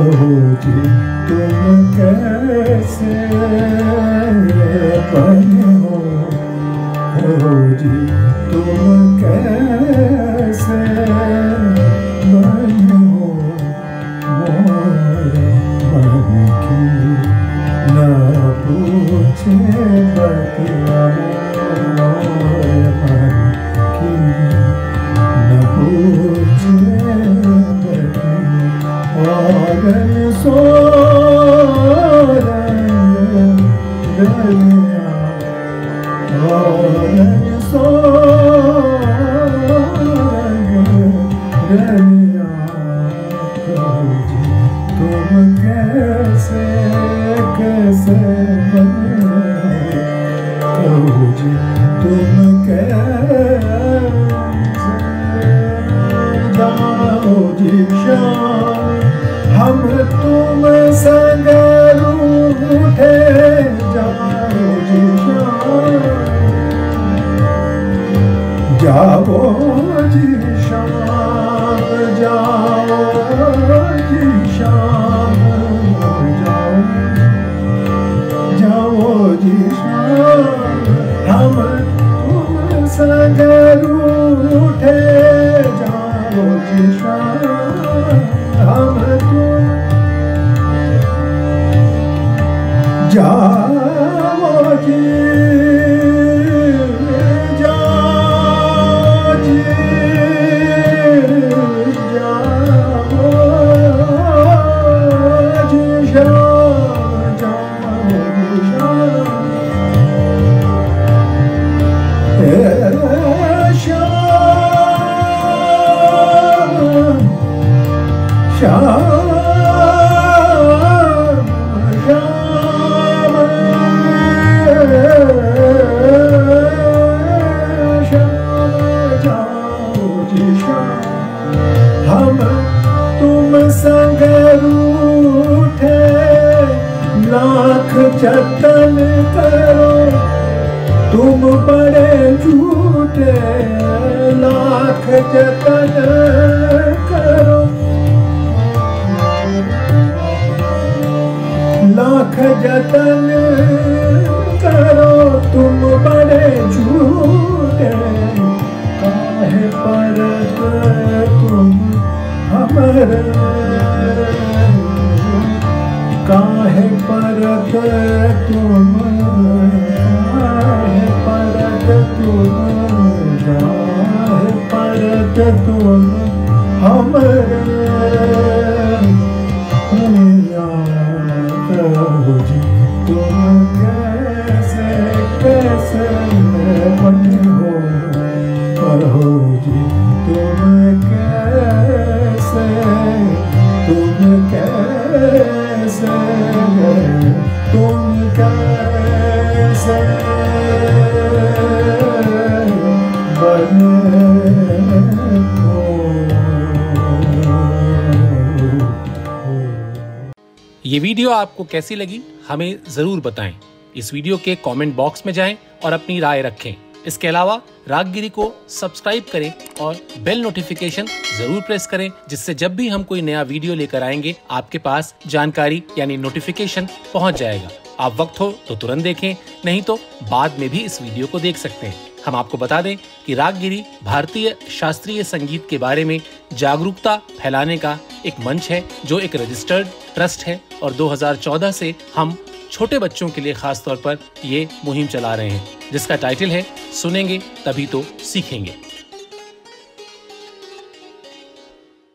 कहोजी तुम कैसे बने हो, कहोजी तुम कैसे बने हो। मोर मन की ना पूछे बतिया, मोर मन की ना पूछे पागल सो रंगलिया, पागल सो रंगलिया। कहोजी तुम कैसे कैसे बने हो, कहोजी तुम कैसे जाओगी शाम। हम तुम संग रूठे जाओ जी शाम, जाओ जी शाम, जाओ जी शाम, जाओ जी शाम। हम तुम संग रूठे जाओ जी शाम, हम तुम जाओ जी जतन करो तुम बड़े झूठे, लाख जतन करो, लाख जतन करो तुम बड़े झूठे। काहे परत तुम हमर, काहे परत तुम, काहे परत तुम, काहे परत तुम हमरिया। कहोजी तुम कैसे कैसे बने हो, कहोजी तुम कैसे, तुम कैसे, तुम कैसे बने हो। ये वीडियो आपको कैसी लगी हमें जरूर बताएं। इस वीडियो के कमेंट बॉक्स में जाएं और अपनी राय रखें। इसके अलावा रागगिरी को सब्सक्राइब करें और बेल नोटिफिकेशन जरूर प्रेस करें, जिससे जब भी हम कोई नया वीडियो लेकर आएंगे आपके पास जानकारी यानी नोटिफिकेशन पहुंच जाएगा। आप वक्त हो तो तुरंत देखें, नहीं तो बाद में भी इस वीडियो को देख सकते हैं। हम आपको बता दें कि रागगिरी भारतीय शास्त्रीय संगीत के बारे में जागरूकता फैलाने का एक मंच है, जो एक रजिस्टर्ड ट्रस्ट है और 2014 से हम छोटे बच्चों के लिए खास तौर पर ये मुहिम चला रहे हैं, जिसका टाइटल है सुनेंगे तभी तो सीखेंगे।